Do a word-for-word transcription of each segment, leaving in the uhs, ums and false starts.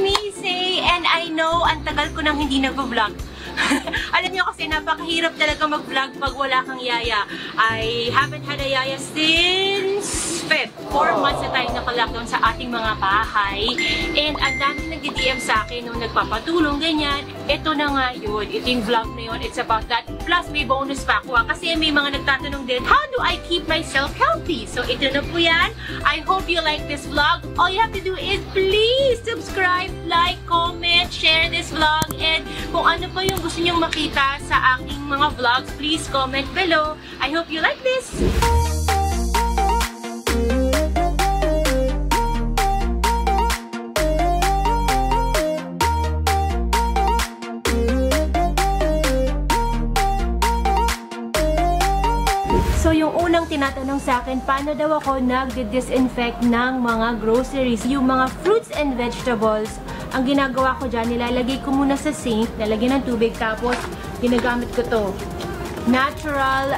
me, Say! And I know, ang tagal ko nang hindi nag-vlog. Alam niyo kasi, napakahirap talaga mag-vlog pag wala kang yaya. I haven't had a yaya since Feb. Four months na tayong naka-lockdown sa ating mga bahay. And ang daming nag-D M sa akin nung nagpapatulong, ganyan. Ito na nga yun. Ito yung vlog na yun. It's about that. Plus, may bonus pa ako. Kasi may mga nagtatanong din, how do I keep myself healthy? So, ito na po yan. I hope you like this vlog. All you have to do is please subscribe, like, comment, share this vlog. And kung ano po yung gusto nyong makita sa aking mga vlogs, please comment below. I hope you like this! So, yung unang tinatanong sa akin, paano daw ako nag-disinfect ng mga groceries? Yung mga fruits and vegetables, ang ginagawa ko dyan, nilalagay ko muna sa sink, nalagyan ng tubig, tapos ginagamit ko to. Natural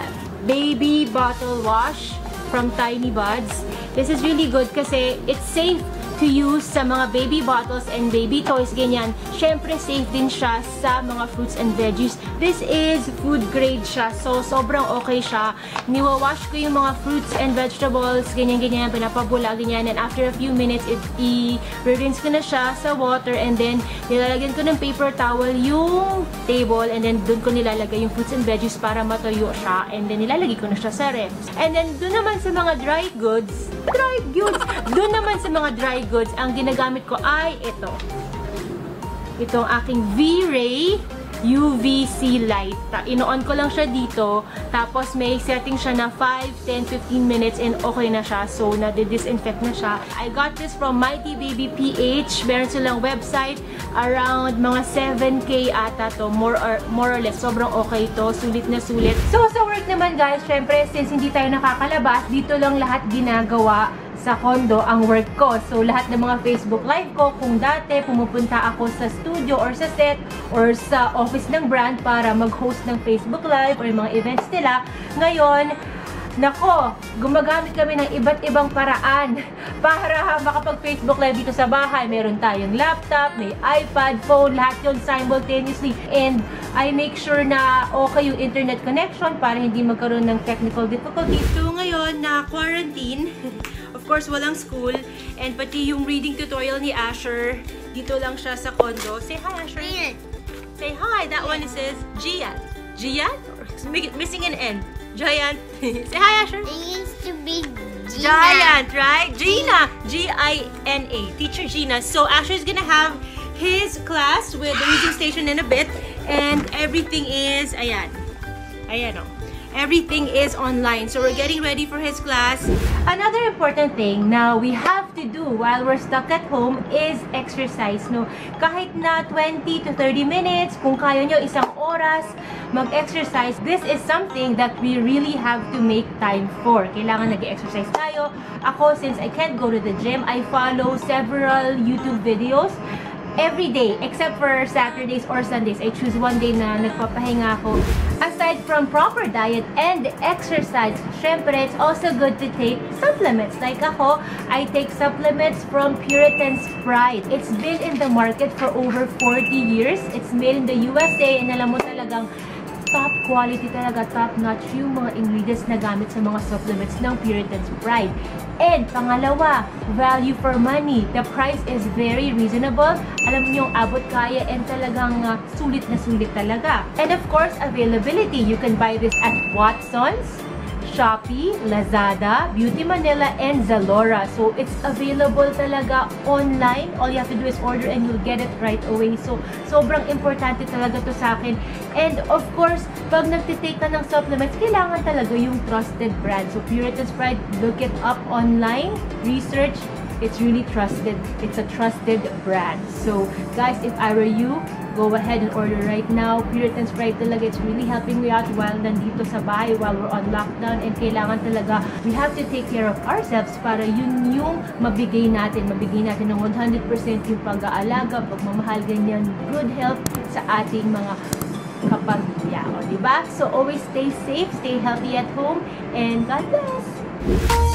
Baby Bottle Wash from Tiny Buds. This is really good kasi it's safe to use sa mga baby bottles and baby toys, ganyan. Siyempre, safe din siya sa mga fruits and veggies. This is food grade siya, so sobrang okay siya. Niwawash ko yung mga fruits and vegetables, ganyan-ganyan, pinapabula, ganyan. And after a few minutes, i-rinse ko na siya sa water and then nilalagyan ko ng paper towel yung table and then dun ko nilalagay yung fruits and veggies para matuyo siya and then nilalagay ko na siya sa ref. And then dun naman sa mga dry goods, dry goods, dun naman sa mga dry goods, ang ginagamit ko ay ito. Itong aking V-Ray U V C light. Ino-on ko lang siya dito, tapos may setting siya na five, ten, fifteen minutes and okay na siya. So, nade-disinfect na siya. I got this from Mighty Baby P H. Meron silang website, around mga seven K ata to, more or, more or less. Sobrang okay to, sulit na sulit. So, sa work naman guys, syempre, since hindi tayo nakakalabas, dito lang lahat ginagawa sa condo ang work ko. So, lahat ng mga Facebook live ko, kung dati pumupunta ako sa studio or sa set or sa office ng brand para mag-host ng Facebook live or yung mga events nila, ngayon, nako, gumagamit kami ng iba't ibang paraan para makapag-Facebook live dito sa bahay. Meron tayong laptop, may iPad, phone, lahat yun simultaneously. And I make sure na okay yung internet connection para hindi magkaroon ng technical difficulties. So ngayon, na quarantine, of course, walang school. And pati yung reading tutorial ni Asher, dito lang siya sa condo. Say hi, Asher. Gian. Say hi. That one is Gian. Gian? Missing an N. Giant. Say hi, Asher. It used to be Gina. Giant, right? Gina. G I N A. Teacher Gina. So, Asher's gonna have his class with the reading station in a bit. And everything is, ayan. Ayan o. Everything is online. So, we're getting ready for his class. Another important thing na we have to do while we're stuck at home is exercise. No? Kahit na twenty to thirty minutes, kung kaya nyo isang oras, mag-exercise. This is something that we really have to make time for. Kailangan nag-exercise tayo. Ako, since I can't go to the gym, I follow several YouTube videos every day, except for Saturdays or Sundays. I choose one day na nagpapahinga ako. Aside from proper diet and exercise, syempre, it's also good to take supplements. Like ako, I take supplements from Puritan's Pride. It's been in the market for over forty years. It's made in the U S A and alam mo talagang top quality talaga, top-notch yung mga ingredients na gamit sa mga supplements ng Puritan's Pride. And pangalawa, value for money. The price is very reasonable. Alam niyo, abot kaya and talagang uh, sulit na sulit talaga. And of course, availability. You can buy this at Watson's, Shopee, Lazada, Beauty Manila, and Zalora. So, it's available talaga online. All you have to do is order and you'll get it right away. So, sobrang importante talaga to sa akin. And, of course, pag nagtitake ka ng supplements, kailangan talaga yung trusted brand. So, Puritan's Pride, look it up online, research. It's really trusted. It's a trusted brand. So, guys, if I were you, go ahead and order right now. Puritan's Pride talaga, it's really helping me out while nandito sa bahay, while we're on lockdown. And kailangan talaga, we have to take care of ourselves para yun yung mabigay natin. Mabigay natin ng one hundred percent yung pag-aalaga, pagmamahal, ganyan, good health sa ating mga kapamilya. O, diba? So, always stay safe, stay healthy at home, and God bless!